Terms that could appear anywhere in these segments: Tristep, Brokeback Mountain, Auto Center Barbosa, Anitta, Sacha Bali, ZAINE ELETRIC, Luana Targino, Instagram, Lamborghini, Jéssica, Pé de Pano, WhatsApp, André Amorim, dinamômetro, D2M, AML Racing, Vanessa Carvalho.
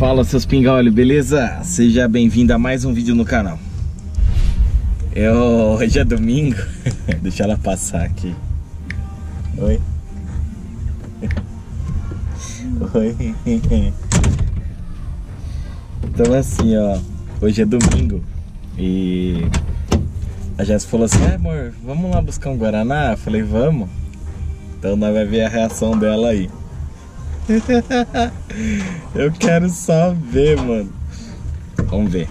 Fala, seus pingaolhos, beleza? Seja bem-vindo a mais um vídeo no canal. Hoje é domingo. Deixa ela passar aqui. Oi. Oi. Então assim, ó, hoje é domingo e a Jéssica falou assim: amor, vamos lá buscar um Guaraná? Eu falei, vamos. Então nós vamos ver a reação dela aí. Eu quero só ver, mano. Vamos ver.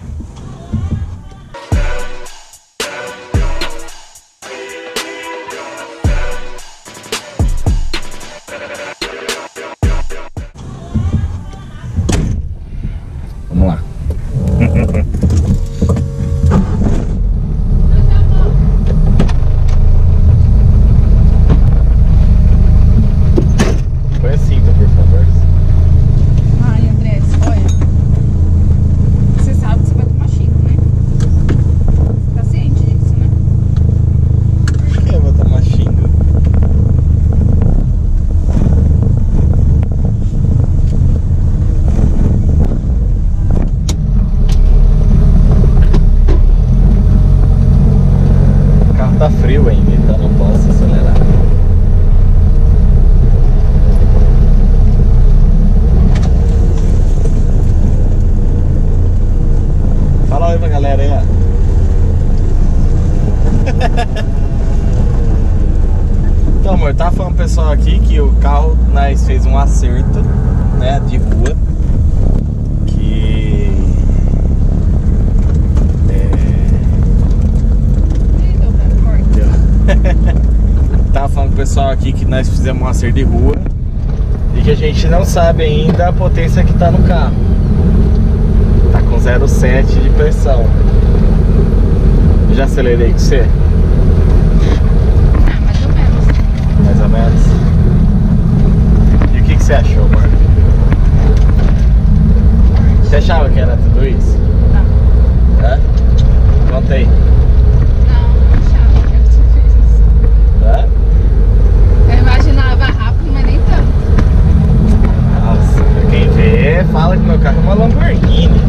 Vamos lá. Então, amor, tá falando pessoal aqui que o carro nós fez um acerto, né, de rua, que tá falando pessoal aqui que nós fizemos um acerto de rua e que a gente não sabe ainda a potência que tá no carro. Tá com 0,7 de pressão. Já acelerei com você? Ah, mais ou menos. Mais ou menos? E o que você achou, amor? Você achava que era tudo isso? Não. Hã? Conta aí. Não achava que era tudo isso. Hã? Eu imaginava rápido, mas nem tanto. Nossa, pra quem vê, fala que meu carro é uma Lamborghini.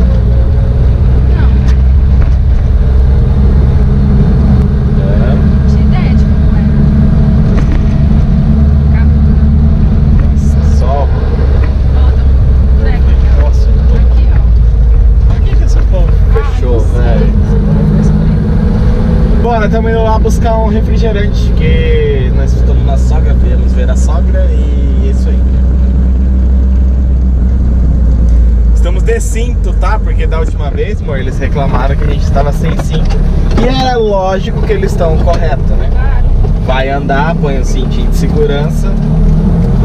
Também lá buscar um refrigerante, porque nós estamos na sogra, viemos ver a sogra e é isso aí. Estamos de cinto, tá? Porque da última vez, amor, eles reclamaram que a gente estava sem cinto. E era lógico que eles estão corretos, né? Vai andar, põe o cintinho de segurança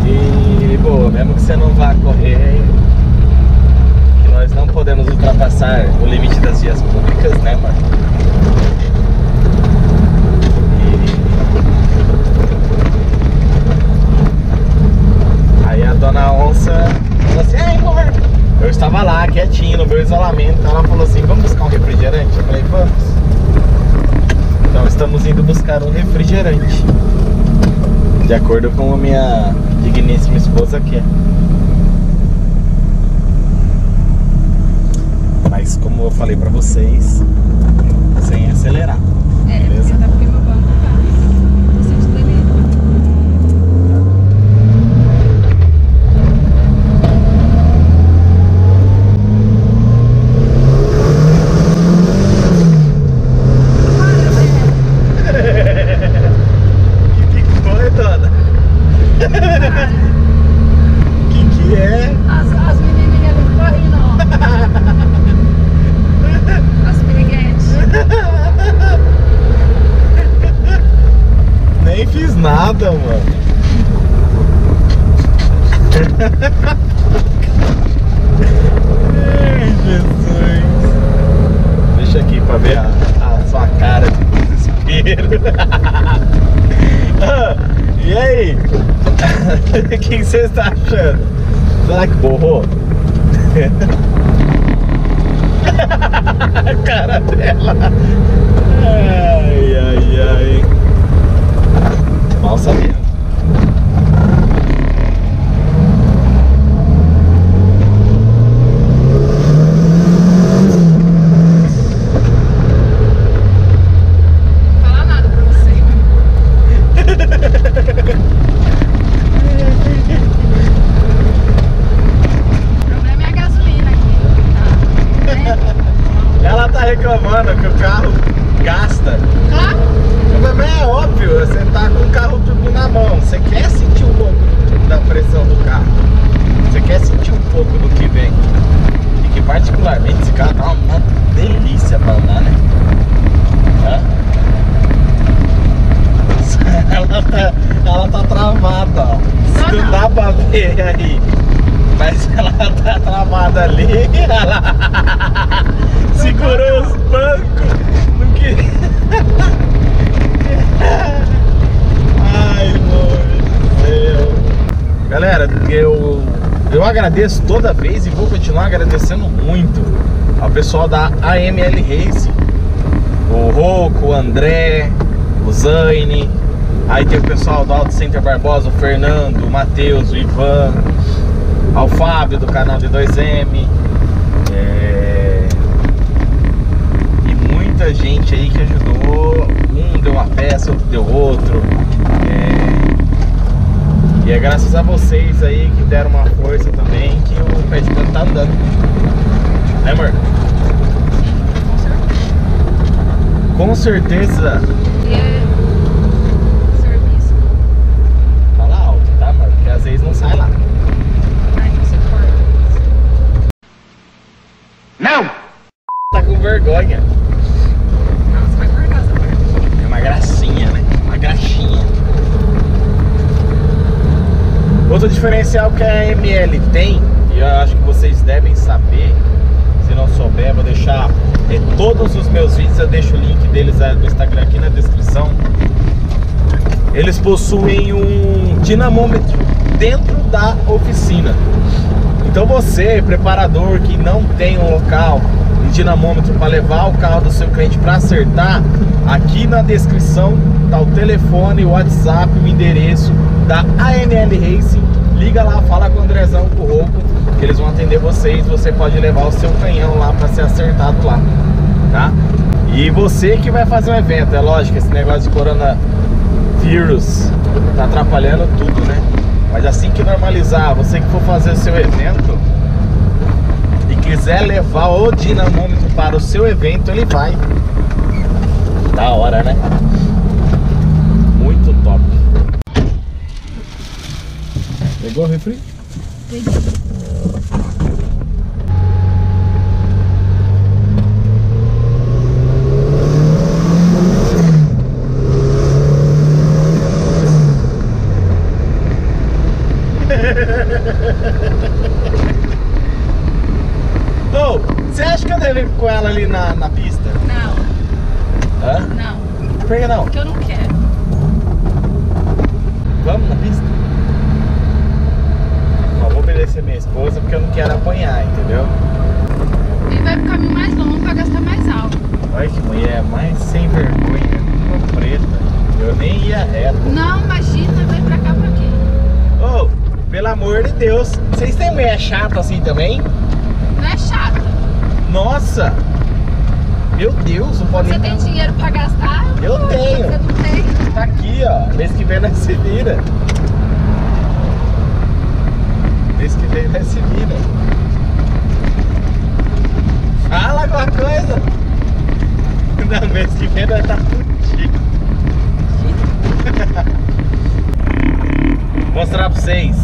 e boa, mesmo que você não vá correr, que nós não podemos ultrapassar o limite das vias públicas, né, amor? Dona Onça falou assim: ai, amor, eu estava lá quietinho no meu isolamento, ela falou assim: vamos buscar um refrigerante? Eu falei, vamos. Então estamos indo buscar um refrigerante, de acordo com a minha digníssima esposa aqui. Mas como eu falei pra vocês, sem acelerar. Beleza? Nada, mano. Ai, Jesus. Deixa aqui pra ver a sua cara de desespero. E aí? O que você está achando? Será que borrou? A cara dela. Ai, ai, ai. Mal sabia. tá reclamando que o carro gasta. Também é óbvio, você tá com o carro turbo na mão, você quer sentir um pouco da pressão do carro, você quer sentir um pouco do que vem. E que particularmente esse carro tá uma delícia pra andar, né? Ela tá travada, ó. Não dá pra ver aí, mas ela tá travada ali. Ela segurou os bancos, não queria. Ai, meu Deus. Galera, eu agradeço toda vez e vou continuar agradecendo muito ao pessoal da AML Racing. O Rocco, o André, o Zaine. Aí tem o pessoal do Auto Center Barbosa, o Fernando, o Matheus, o Ivan, ao Fábio do canal D2M, e muita gente aí que ajudou. Um deu uma peça, outro deu outro, e é graças a vocês aí que deram uma força também que o pé de pano tá andando, né, amor? Com certeza. Vergonha. Nossa, vai guardar essa parte. É uma gracinha, né? Uma graxinha. Outro diferencial que a AML tem, e eu acho que vocês devem saber, se não souber, vou deixar em todos os meus vídeos, eu deixo o link deles do Instagram aqui na descrição. Eles possuem um dinamômetro dentro da oficina. Então você, preparador que não tem um local, dinamômetro para levar o carro do seu cliente para acertar, aqui na descrição tá o telefone, o WhatsApp, o endereço da AML Racing. Liga lá, fala com o Andrezão, com o Rocco, que eles vão atender vocês. Você pode levar o seu canhão lá para ser acertado lá, tá? E você que vai fazer um evento, é lógico, esse negócio de coronavírus tá atrapalhando tudo, né? Mas assim que normalizar, você que for fazer o seu evento, quiser levar o dinamômetro para o seu evento, ele vai. Da hora, né? Muito top. Pegou o refri? Peguei. Você acha que eu devo ir com ela ali na pista? Não. Hã? Não. Por que não? Porque eu não quero. Vamos na pista? Não, vou obedecer minha esposa porque eu não quero apanhar, entendeu? Ele vai pro caminho mais longo pra gastar mais álcool. Olha que mulher mais sem vergonha, uma preta. Eu nem ia reto. Não, imagina, vai pra cá pra quê? Ô, oh, pelo amor de Deus, vocês têm mulher chata assim também? Não é chata. Nossa! Meu Deus, não pode... Você tem dinheiro pra gastar? Eu tenho! Você não tem? Tá aqui, ó. Mês que vem nós se vira. Mês que vem nós se vira. Fala alguma coisa! Não, mês que vem nós tá fudido. Vou mostrar pra vocês.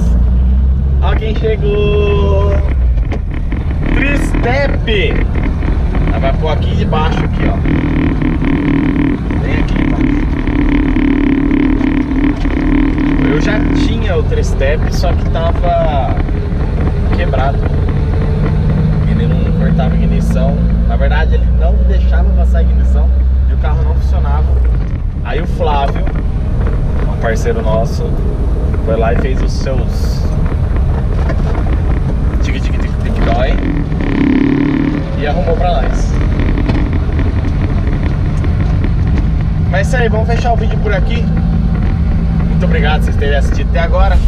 Alguém chegou! Tristep! Ela vai pôr aqui debaixo, aqui, ó. Vem aqui embaixo. Eu já tinha o Tristep, só que tava quebrado. Ele não cortava ignição. Na verdade, ele não deixava passar a ignição e o carro não funcionava. Aí o Flávio, um parceiro nosso, foi lá e fez os seus... Dói, e arrumou pra nós. Mas é isso aí, vamos fechar o vídeo por aqui. Muito obrigado por vocês terem assistido até agora.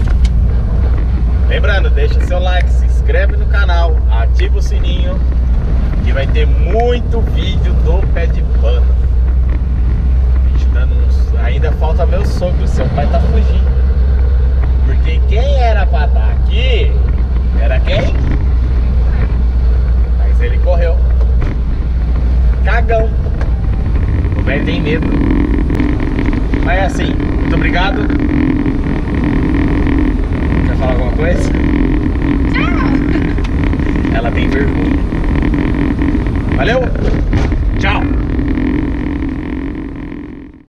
Lembrando, deixa seu like, se inscreve no canal, ativa o sininho, que vai ter muito vídeo do pé de pano. Ainda falta meu sogro, seu pai tá fugindo. Porque quem era pra estar aqui era quem? Ele correu. medo. Mas é assim, muito obrigado.